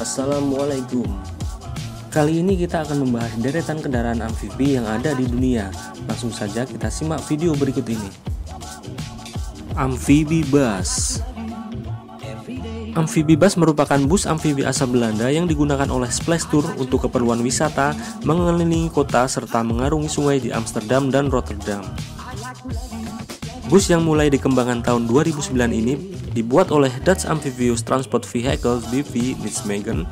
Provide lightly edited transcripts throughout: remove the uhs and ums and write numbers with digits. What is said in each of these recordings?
Assalamualaikum. Kali ini kita akan membahas deretan kendaraan amfibi yang ada di dunia. Langsung saja kita simak video berikut ini. Amfibi bus. Amfibi bus merupakan bus amfibi asal Belanda yang digunakan oleh Splash Tour untuk keperluan wisata, mengelilingi kota serta mengarungi sungai di Amsterdam dan Rotterdam. Bus yang mulai dikembangkan tahun 2009 ini dibuat oleh Dutch Amphibious Transport Vehicle BV Nijmegen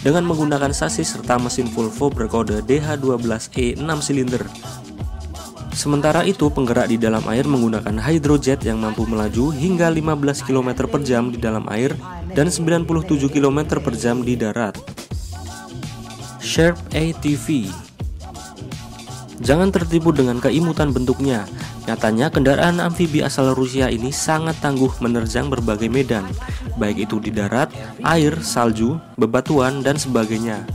dengan menggunakan sasis serta mesin Volvo berkode DH12E 6 silinder. Sementara itu, penggerak di dalam air menggunakan hydrojet yang mampu melaju hingga 15 km per jam di dalam air dan 97 km per jam di darat. SHERP ATV. Jangan tertipu dengan keimutan bentuknya. Nyatanya, kendaraan amfibi asal Rusia ini sangat tangguh menerjang berbagai medan, baik itu di darat, air, salju, bebatuan, dan sebagainya.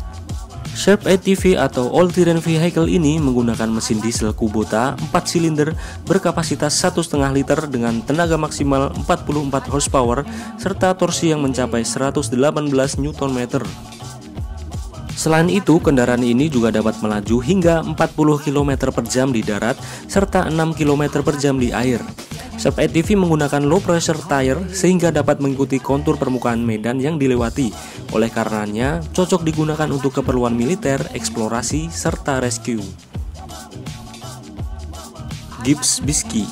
SHERP ATV atau all-terrain vehicle ini menggunakan mesin diesel Kubota 4 silinder berkapasitas 1,5 liter dengan tenaga maksimal 44 horsepower serta torsi yang mencapai 118 Nm. Selain itu, kendaraan ini juga dapat melaju hingga 40 km per jam di darat serta 6 km per jam di air. SHERP ATV menggunakan low pressure tire sehingga dapat mengikuti kontur permukaan medan yang dilewati. Oleh karenanya, cocok digunakan untuk keperluan militer, eksplorasi, serta rescue. Gibbs Biski.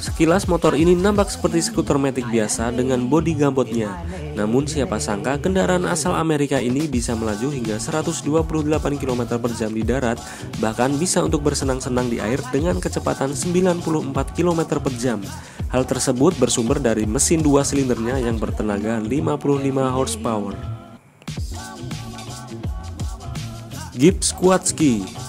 Sekilas motor ini nampak seperti skuter matic biasa dengan bodi gambotnya. Namun siapa sangka kendaraan asal Amerika ini bisa melaju hingga 128 km per jam di darat, bahkan bisa untuk bersenang-senang di air dengan kecepatan 94 km per jam. Hal tersebut bersumber dari mesin 2 silindernya yang bertenaga 55 horsepower. Gibbs Quadski.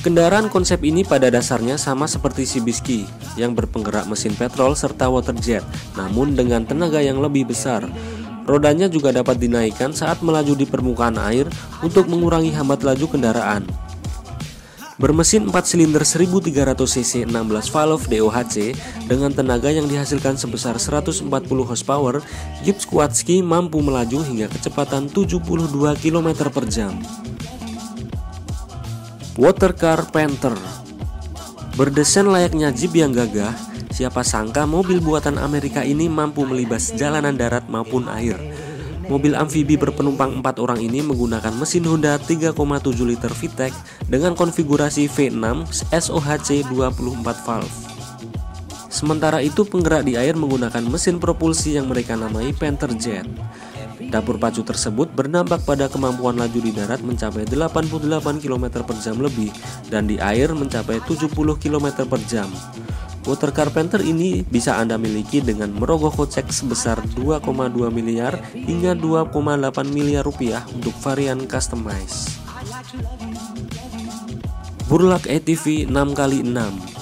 Kendaraan konsep ini pada dasarnya sama seperti si Biski yang berpenggerak mesin petrol serta waterjet, namun dengan tenaga yang lebih besar. Rodanya juga dapat dinaikkan saat melaju di permukaan air untuk mengurangi hambat laju kendaraan. Bermesin 4 silinder 1300cc 16 valve DOHC dengan tenaga yang dihasilkan sebesar 140 horsepower, Gibbs Quadski mampu melaju hingga kecepatan 72 km per jam. Watercar Panther. Berdesain layaknya jeep yang gagah, siapa sangka mobil buatan Amerika ini mampu melibas jalanan darat maupun air. Mobil amfibi berpenumpang 4 orang ini menggunakan mesin Honda 3,7 liter VTEC dengan konfigurasi V6 SOHC 24 valve. Sementara itu, penggerak di air menggunakan mesin propulsi yang mereka namai Panther Jet. Dapur pacu tersebut berdampak pada kemampuan laju di darat mencapai 88 km per jam lebih dan di air mencapai 70 km per jam. Watercar Panther ini bisa Anda miliki dengan merogoh kocek sebesar 2,2 miliar hingga 2,8 miliar rupiah untuk varian customize. Burluck ATV 6x6.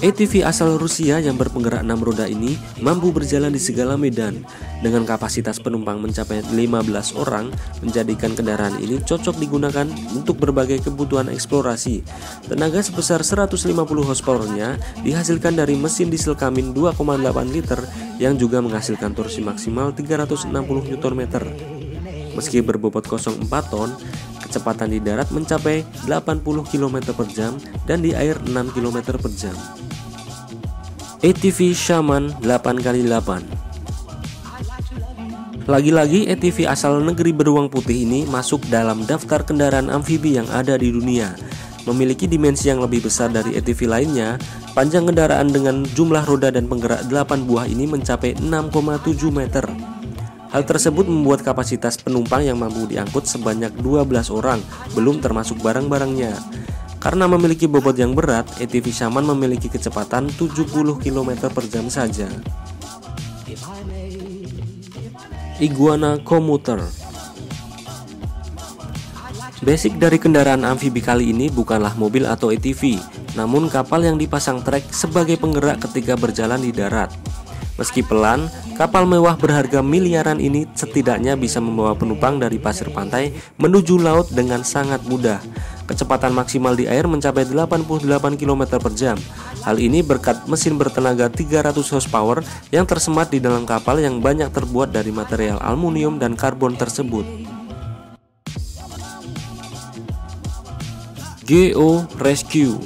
ATV asal Rusia yang berpenggerak 6 roda ini mampu berjalan di segala medan. Dengan kapasitas penumpang mencapai 15 orang, menjadikan kendaraan ini cocok digunakan untuk berbagai kebutuhan eksplorasi. Tenaga sebesar 150 horsepower-nya dihasilkan dari mesin diesel Cummins 2,8 liter yang juga menghasilkan torsi maksimal 360 Nm. Meski berbobot 0,4 ton, kecepatan di darat mencapai 80 km per jam dan di air 6 km per jam. ATV Shaman 8x8. Lagi-lagi ATV asal negeri beruang putih ini masuk dalam daftar kendaraan amfibi yang ada di dunia. Memiliki dimensi yang lebih besar dari ATV lainnya, panjang kendaraan dengan jumlah roda dan penggerak 8 buah ini mencapai 6,7 meter. Hal tersebut membuat kapasitas penumpang yang mampu diangkut sebanyak 12 orang, belum termasuk barang-barangnya. Karena memiliki bobot yang berat, ATV Shaman memiliki kecepatan 70 km per jam saja. Iguana Commuter. Basic dari kendaraan amfibi kali ini bukanlah mobil atau ATV, namun kapal yang dipasang trek sebagai penggerak ketika berjalan di darat. Meski pelan, kapal mewah berharga miliaran ini setidaknya bisa membawa penumpang dari pasir pantai menuju laut dengan sangat mudah. Kecepatan maksimal di air mencapai 88 km per jam. Hal ini berkat mesin bertenaga 300 horsepower yang tersemat di dalam kapal yang banyak terbuat dari material aluminium dan karbon tersebut. GO Rescue.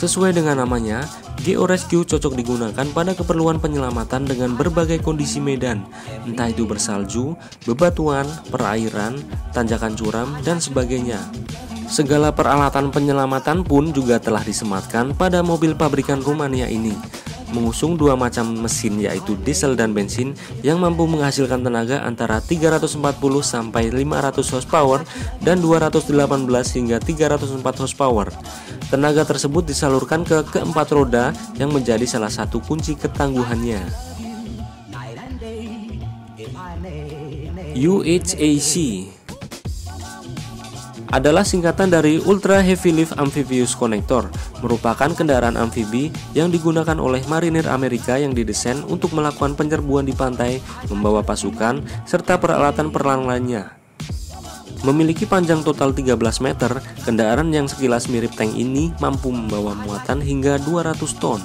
Sesuai dengan namanya, GO Rescue cocok digunakan pada keperluan penyelamatan dengan berbagai kondisi medan, entah itu bersalju, bebatuan, perairan, tanjakan curam, dan sebagainya. Segala peralatan penyelamatan pun juga telah disematkan pada mobil pabrikan Rumania ini, mengusung dua macam mesin yaitu diesel dan bensin yang mampu menghasilkan tenaga antara 340 sampai 500 horsepower dan 218 hingga 304 horsepower. Tenaga tersebut disalurkan ke keempat roda yang menjadi salah satu kunci ketangguhannya. UHAC adalah singkatan dari Ultra Heavy Lift Amphibious Connector, merupakan kendaraan amfibi yang digunakan oleh marinir Amerika yang didesain untuk melakukan penyerbuan di pantai, membawa pasukan, serta peralatan perang lainnya. Memiliki panjang total 13 meter, kendaraan yang sekilas mirip tank ini mampu membawa muatan hingga 200 ton.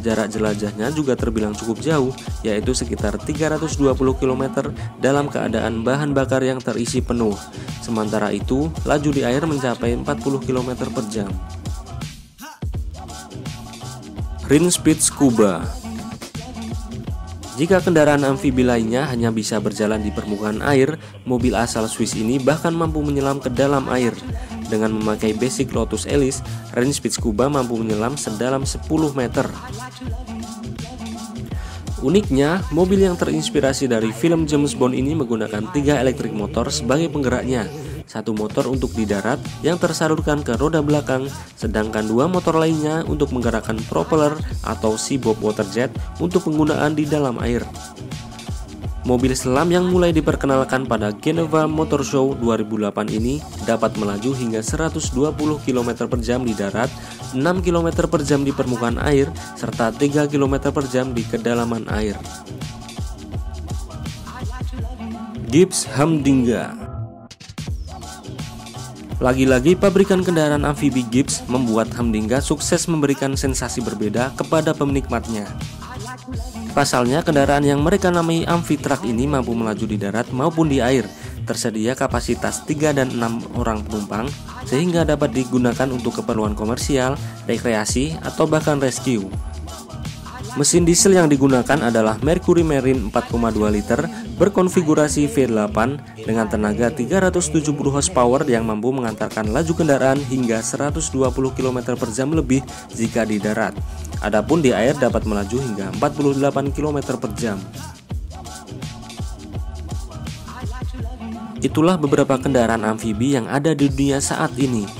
Jarak jelajahnya juga terbilang cukup jauh, yaitu sekitar 320 km dalam keadaan bahan bakar yang terisi penuh. Sementara itu, laju di air mencapai 40 km per jam. Rinspeed sQuba. Jika kendaraan amfibi lainnya hanya bisa berjalan di permukaan air, mobil asal Swiss ini bahkan mampu menyelam ke dalam air. Dengan memakai basic Lotus Elise, Rinspeed sQuba mampu menyelam sedalam 10 meter. Uniknya, mobil yang terinspirasi dari film James Bond ini menggunakan 3 elektrik motor sebagai penggeraknya. Satu motor untuk di darat yang tersalurkan ke roda belakang, sedangkan dua motor lainnya untuk menggerakkan propeller atau seabob water jet untuk penggunaan di dalam air. Mobil selam yang mulai diperkenalkan pada Geneva Motor Show 2008 ini dapat melaju hingga 120 km per jam di darat, 6 km per jam di permukaan air, serta 3 km per jam di kedalaman air. Gibbs Humdinga. Lagi-lagi pabrikan kendaraan amfibi Gibbs membuat Humdinga sukses memberikan sensasi berbeda kepada penikmatnya. Pasalnya, kendaraan yang mereka namai Amphitrack ini mampu melaju di darat maupun di air. Tersedia kapasitas 3 dan 6 orang penumpang, sehingga dapat digunakan untuk keperluan komersial, rekreasi, atau bahkan rescue. Mesin diesel yang digunakan adalah Mercury Marine 4,2 liter berkonfigurasi V8 dengan tenaga 370 horsepower yang mampu mengantarkan laju kendaraan hingga 120 km per jam lebih jika di darat. Adapun di air dapat melaju hingga 48 km per jam. Itulah beberapa kendaraan amfibi yang ada di dunia saat ini.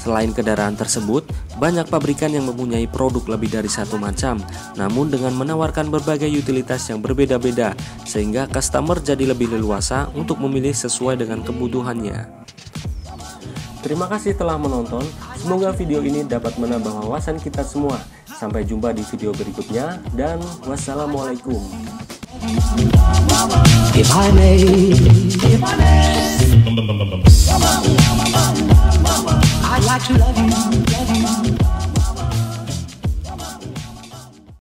Selain kendaraan tersebut, banyak pabrikan yang mempunyai produk lebih dari satu macam, namun dengan menawarkan berbagai utilitas yang berbeda-beda, sehingga customer jadi lebih leluasa untuk memilih sesuai dengan kebutuhannya. Terima kasih telah menonton, semoga video ini dapat menambah wawasan kita semua. Sampai jumpa di video berikutnya dan wassalamualaikum. If I may, I like to love you.